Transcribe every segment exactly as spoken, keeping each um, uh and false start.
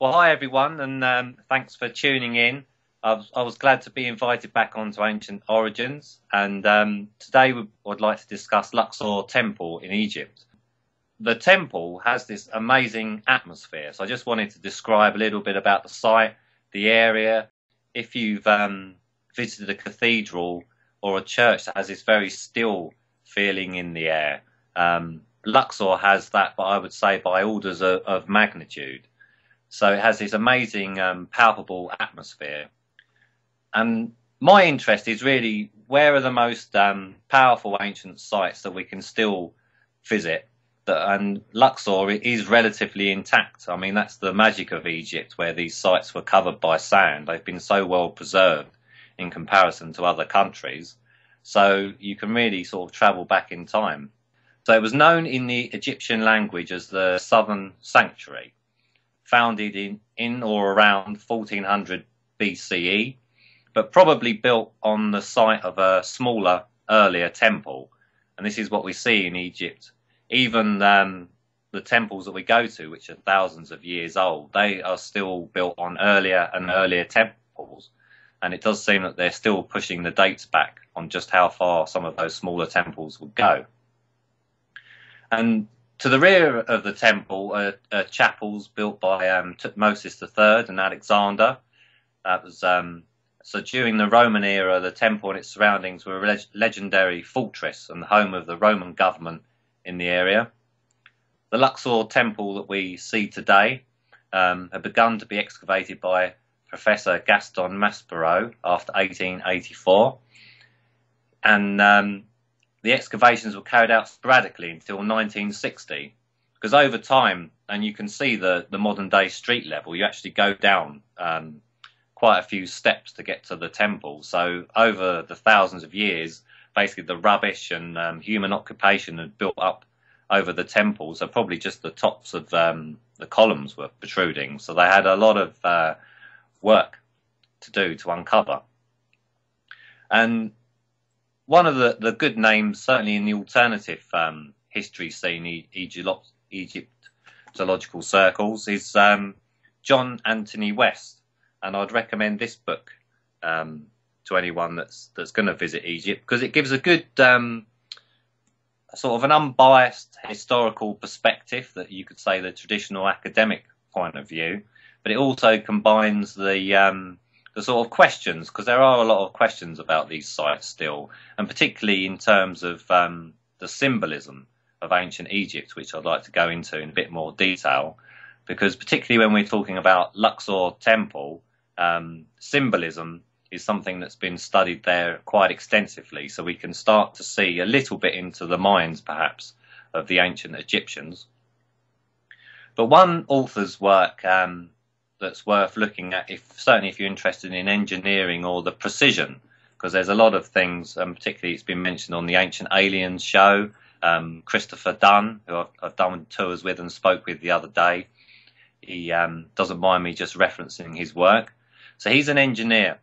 Well, hi, everyone, and um, thanks for tuning in. I've, I was glad to be invited back onto Ancient Origins, and um, today we would like to discuss Luxor Temple in Egypt. The temple has this amazing atmosphere, so I just wanted to describe a little bit about the site, the area. If you've um, visited a cathedral or a church that has this very still feeling in the air, um, Luxor has that, but I would say by orders of, of magnitude. So it has this amazing, um, palpable atmosphere. And my interest is really, where are the most um, powerful ancient sites that we can still visit? And Luxor is relatively intact. I mean, that's the magic of Egypt, where these sites were covered by sand. They've been so well preserved in comparison to other countries. So you can really sort of travel back in time. So it was known in the Egyptian language as the Southern Sanctuary, founded in, in or around fourteen hundred B C E, but probably built on the site of a smaller, earlier temple. And this is what we see in Egypt. Even um, the temples that we go to, which are thousands of years old, they are still built on earlier and earlier temples. And it does seem that they're still pushing the dates back on just how far some of those smaller temples would go. And to the rear of the temple are, are chapels built by um, Thutmose the third and Alexander. That was um, so during the Roman era, the temple and its surroundings were a leg legendary fortress and the home of the Roman government in the area. The Luxor temple that we see today um, had begun to be excavated by Professor Gaston Maspero after eighteen eighty-four, and um, the excavations were carried out sporadically until nineteen sixty, because over time, and you can see the, the modern day street level, you actually go down um, quite a few steps to get to the temple. So over the thousands of years, basically the rubbish and um, human occupation had built up over the temple. So probably just the tops of um, the columns were protruding. So they had a lot of uh, work to do to uncover. And one of the, the good names, certainly in the alternative um, history scene, Egyptological circles, is um, John Anthony West. And I'd recommend this book um, to anyone that's that's going to visit Egypt, because it gives a good um, sort of an unbiased historical perspective that you could say the traditional academic point of view, but it also combines the um, the sort of questions, because there are a lot of questions about these sites still, and particularly in terms of um, the symbolism of ancient Egypt, which I'd like to go into in a bit more detail, because particularly when we're talking about Luxor Temple, um, symbolism is something that's been studied there quite extensively, so we can start to see a little bit into the minds, perhaps, of the ancient Egyptians. But one author's work um, that's worth looking at, if certainly if you're interested in engineering or the precision, because there's a lot of things, and particularly it's been mentioned on the Ancient Aliens show, um, Christopher Dunn, who I've, I've done tours with and spoke with the other day. He um, doesn't mind me just referencing his work. So he's an engineer,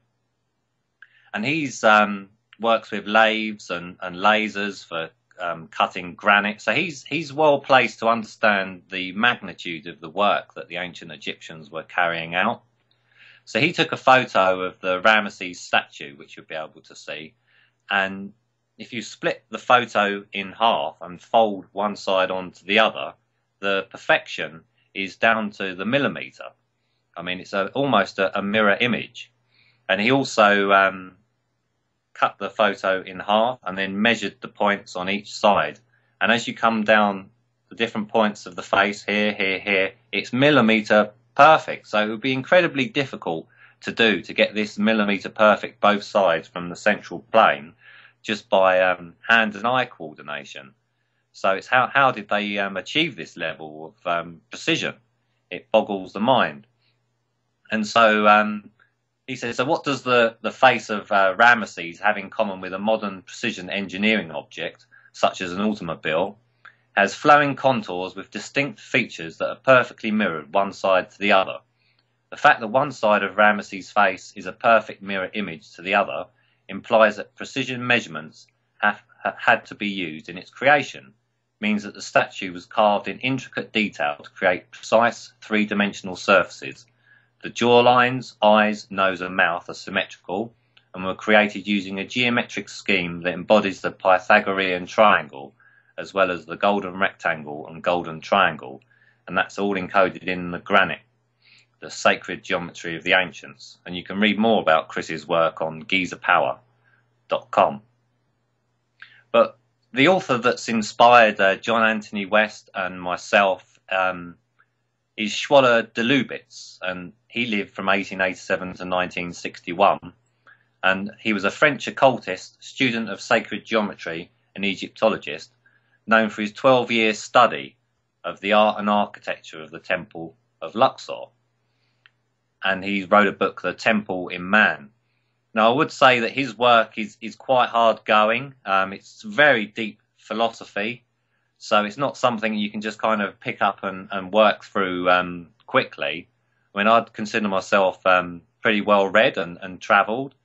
and he's um, works with lathes and, and lasers for um, cutting granite. So he's, he's well placed to understand the magnitude of the work that the ancient Egyptians were carrying out. So he took a photo of the Ramesses statue, which you'll be able to see. And if you split the photo in half and fold one side onto the other, the perfection is down to the millimetre. I mean, it's a, almost a, a mirror image. And he also um, cut the photo in half and then measured the points on each side. And as you come down the different points of the face, here, here, here, it's millimetre perfect. So it would be incredibly difficult to do, to get this millimetre perfect both sides from the central plane, just by um, hand and eye coordination. So it's how, how did they um, achieve this level of um, precision? It boggles the mind. And so um, he says, so what does the, the face of uh, Ramesses have in common with a modern precision engineering object, such as an automobile? Has flowing contours with distinct features that are perfectly mirrored one side to the other. The fact that one side of Ramesses' face is a perfect mirror image to the other implies that precision measurements have, have had to be used in its creation. means that the statue was carved in intricate detail to create precise three-dimensional surfaces. The jawlines, eyes, nose and mouth are symmetrical and were created using a geometric scheme that embodies the Pythagorean triangle as well as the golden rectangle and golden triangle, and that's all encoded in the granite, the sacred geometry of the ancients. And you can read more about Chris's work on Giza Power dot com. But the author that's inspired uh, John Anthony West and myself um, is Schwaller de Lubicz, and he lived from eighteen eighty-seven to nineteen sixty-one, and he was a French occultist, student of sacred geometry and Egyptologist, known for his twelve-year study of the art and architecture of the Temple of Luxor. And he wrote a book, The Temple in Man. Now, I would say that his work is, is quite hard going. Um, it's very deep philosophy, so it's not something you can just kind of pick up and, and work through um, quickly. I mean, I'd consider myself um, pretty well read and, and travelled,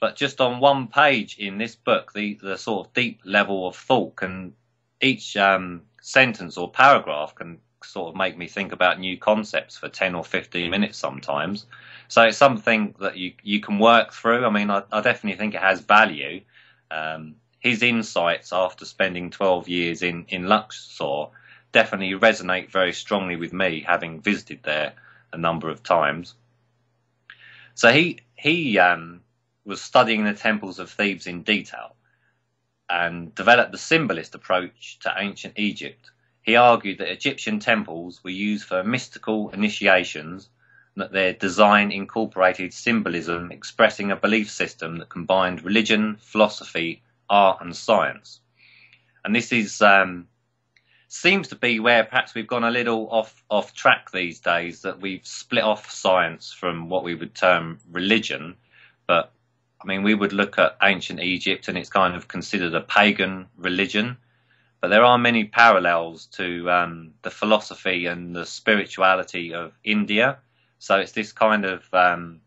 but just on one page in this book, the, the sort of deep level of thought can... Each um, sentence or paragraph can sort of make me think about new concepts for ten or fifteen minutes sometimes. So it's something that you, you can work through. I mean, I, I definitely think it has value. Um, his insights after spending twelve years in, in Luxor definitely resonate very strongly with me, having visited there a number of times. So he, he um, was studying the temples of Thebes in detail and developed the symbolist approach to ancient Egypt. He argued that Egyptian temples were used for mystical initiations and that their design incorporated symbolism expressing a belief system that combined religion, philosophy, art and science. And this is um, seems to be where perhaps we've gone a little off, off track these days, that we've split off science from what we would term religion. But I mean, we would look at ancient Egypt and it's kind of considered a pagan religion, but there are many parallels to um, the philosophy and the spirituality of India. So it's this kind of um,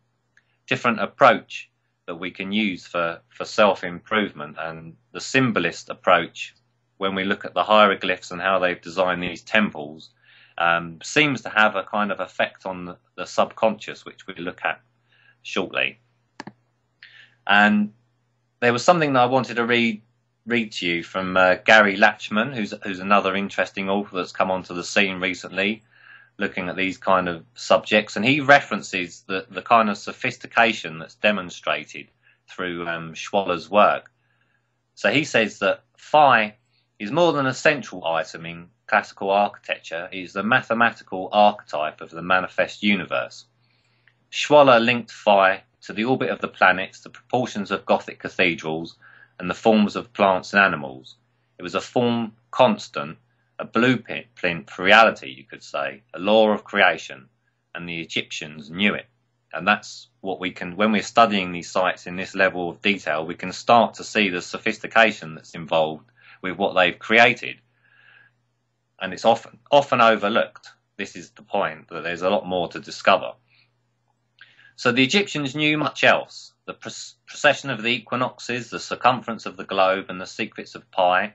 different approach that we can use for, for self-improvement. And the symbolist approach, when we look at the hieroglyphs and how they've designed these temples, um, seems to have a kind of effect on the, the subconscious, which we'll look at shortly. And there was something that I wanted to read read to you from uh, Gary Lachman, who's who's another interesting author that's come onto the scene recently, looking at these kind of subjects. And he references the, the kind of sophistication that's demonstrated through um, Schwaller's work. So he says that phi is more than a central item in classical architecture. It is the mathematical archetype of the manifest universe. Schwaller linked phi to the orbit of the planets, the proportions of Gothic cathedrals, and the forms of plants and animals. It was a form constant, a blueprint for reality, you could say, a law of creation, and the Egyptians knew it. And that's what we can, when we're studying these sites in this level of detail, we can start to see the sophistication that's involved with what they've created. And it's often, often overlooked. This is the point, that there's a lot more to discover. So the Egyptians knew much else: the precession of the equinoxes, the circumference of the globe, and the secrets of pi.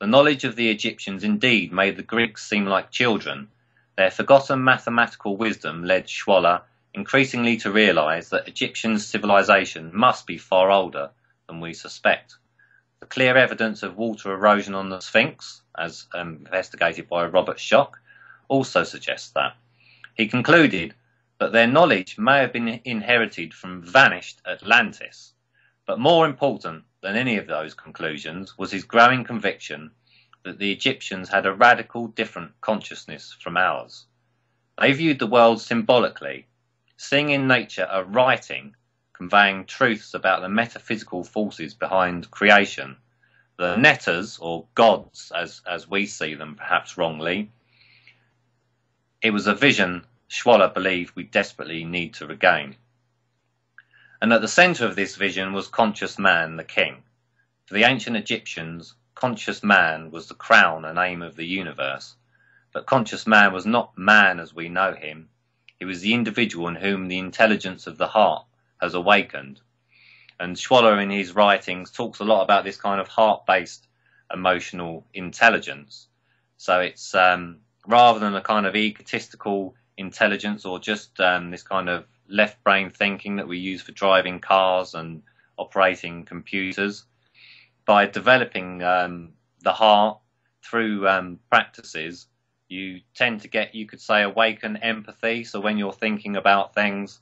The knowledge of the Egyptians indeed made the Greeks seem like children. Their forgotten mathematical wisdom led Schwaller increasingly to realise that Egyptian civilization must be far older than we suspect. The clear evidence of water erosion on the Sphinx, as investigated by Robert Schoch, also suggests that. He concluded that their knowledge may have been inherited from vanished Atlantis. But more important than any of those conclusions was his growing conviction that the Egyptians had a radical different consciousness from ours. They viewed the world symbolically, seeing in nature a writing conveying truths about the metaphysical forces behind creation. The Neters, or gods as, as we see them perhaps wrongly, it was a vision Schwaller believed we desperately need to regain. And at the centre of this vision was conscious man, the king. For the ancient Egyptians, conscious man was the crown and aim of the universe. But conscious man was not man as we know him. He was the individual in whom the intelligence of the heart has awakened. And Schwaller in his writings talks a lot about this kind of heart-based emotional intelligence. So it's um, rather than a kind of egotistical intelligence or just um, this kind of left brain thinking that we use for driving cars and operating computers, by developing um, the heart through um, practices, you tend to get, you could say, awaken empathy. So when you're thinking about things,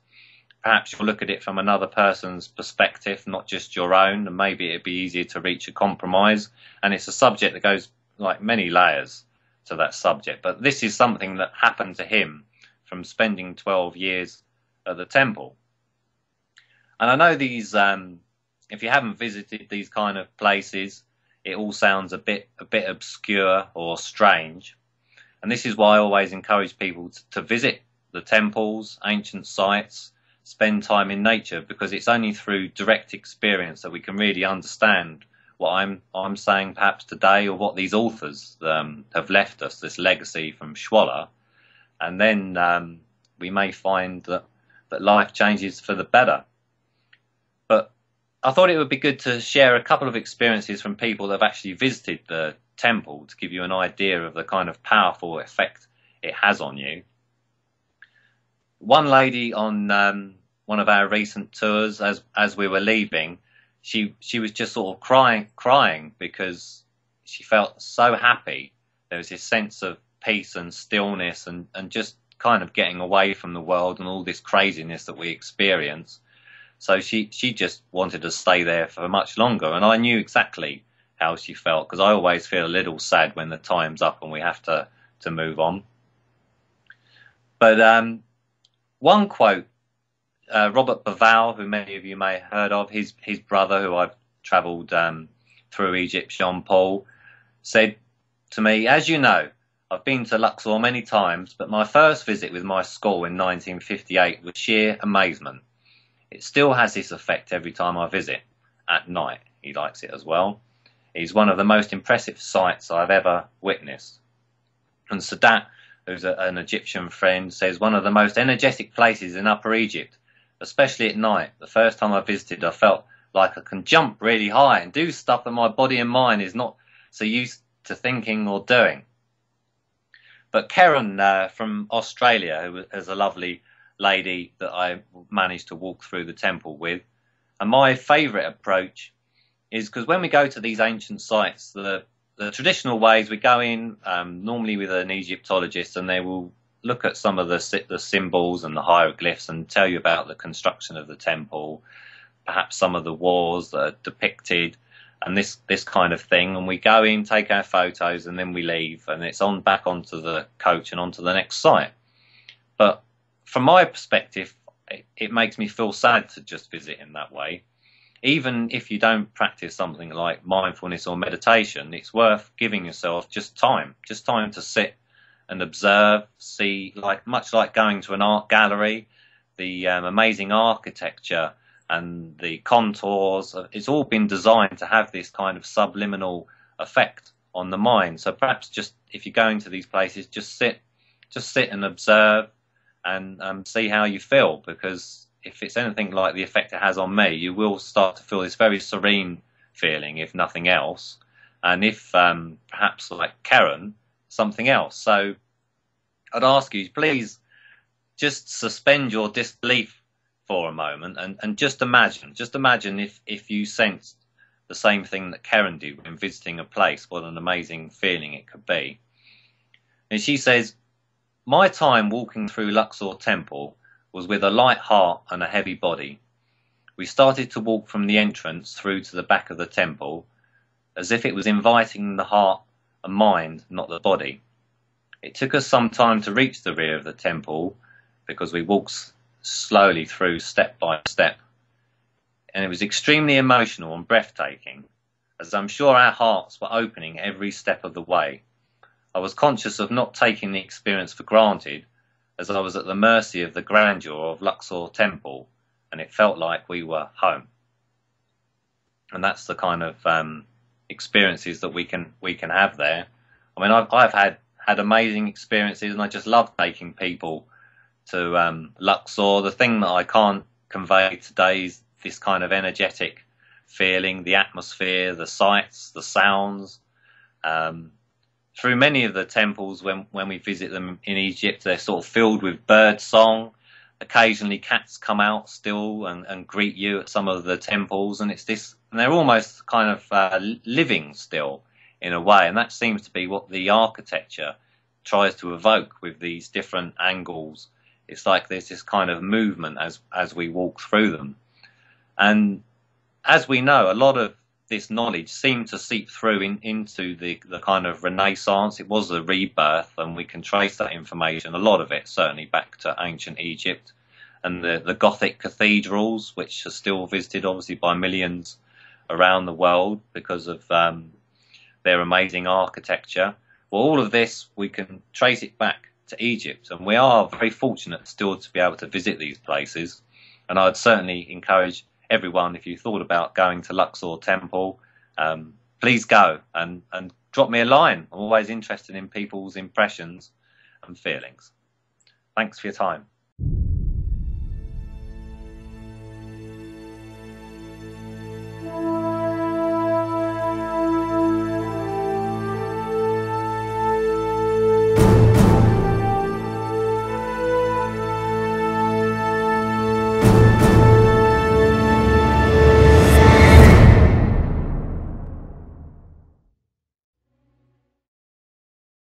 perhaps you'll look at it from another person's perspective, not just your own, and maybe it'd be easier to reach a compromise. And it's a subject that goes like many layers to that subject. But this is something that happened to him from spending twelve years at the temple. And I know these, um, if you haven't visited these kind of places, it all sounds a bit, a bit obscure or strange. And this is why I always encourage people to, to visit the temples, ancient sites, spend time in nature, because it's only through direct experience that we can really understand what I'm, I'm saying perhaps today, or what these authors um, have left us, this legacy from Schwaller. And then um, we may find that, that life changes for the better. But I thought it would be good to share a couple of experiences from people that have actually visited the temple to give you an idea of the kind of powerful effect it has on you. One lady on um, one of our recent tours, as as we were leaving, she she was just sort of crying crying because she felt so happy. There was this sense of peace and stillness and and just kind of getting away from the world and all this craziness that we experience. So she she just wanted to stay there for much longer, and I knew exactly how she felt, because I always feel a little sad when the time's up and we have to to move on. But um, one quote, uh, Robert Baval, who many of you may have heard of, his his brother, who I've travelled um, through Egypt, Jean-Paul, said to me, "As you know, I've been to Luxor many times, but my first visit with my school in nineteen fifty-eight was sheer amazement. It still has this effect every time I visit at night." He likes it as well. "It's one of the most impressive sights I've ever witnessed." And Sadat, who's a, an Egyptian friend, says, "One of the most energetic places in Upper Egypt, especially at night. The first time I visited, I felt like I can jump really high and do stuff that my body and mind is not so used to thinking or doing." But Karen uh, from Australia, who is a lovely lady that I managed to walk through the temple with, and my favourite approach is, because when we go to these ancient sites, the, the traditional ways we go in, um, normally with an Egyptologist, and they will look at some of the, the symbols and the hieroglyphs and tell you about the construction of the temple, perhaps some of the wars that are depicted, and this, this kind of thing. And we go in, take our photos, and then we leave, and it's on back onto the coach and onto the next site. But from my perspective, it, it makes me feel sad to just visit in that way. Even if you don't practice something like mindfulness or meditation, it's worth giving yourself just time, just time to sit and observe, see, like much like going to an art gallery, the um, amazing architecture and the contours, it's all been designed to have this kind of subliminal effect on the mind. So perhaps just, if you're going to these places, just sit, just sit and observe and um, see how you feel, because if it's anything like the effect it has on me, you will start to feel this very serene feeling, if nothing else. And if um, perhaps like Karen, something else. So I'd ask you, please just suspend your disbelief for a moment and, and just imagine, just imagine if, if you sensed the same thing that Karen did when visiting a place, what an amazing feeling it could be. And she says, "My time walking through Luxor Temple was with a light heart and a heavy body. We started to walk from the entrance through to the back of the temple, as if it was inviting the heart and mind, not the body. It took us some time to reach the rear of the temple, because we walked slowly through step by step. And it was extremely emotional and breathtaking, as I'm sure our hearts were opening every step of the way. I was conscious of not taking the experience for granted, as I was at the mercy of the grandeur of Luxor Temple, and it felt like we were home." And that's the kind of um, experiences that we can we can have there. I mean, I've I've had had amazing experiences, and I just love taking people to um, Luxor. The thing that I can't convey today is this kind of energetic feeling, the atmosphere, the sights, the sounds. Um, through many of the temples when, when we visit them in Egypt, they're sort of filled with bird song. Occasionally cats come out still and, and greet you at some of the temples, and it's this, and they're almost kind of uh, living still in a way, and that seems to be what the architecture tries to evoke with these different angles. It's like there's this kind of movement as as we walk through them. And as we know, a lot of this knowledge seemed to seep through in, into the, the kind of Renaissance. It was a rebirth, and we can trace that information, a lot of it, certainly back to ancient Egypt and the, the Gothic cathedrals, which are still visited, obviously, by millions around the world because of um, their amazing architecture. Well, all of this, we can trace it back to Egypt, and we are very fortunate still to be able to visit these places, and I'd certainly encourage everyone, if you thought about going to Luxor Temple, um, please go and, and drop me a line. I'm always interested in people's impressions and feelings. Thanks for your time.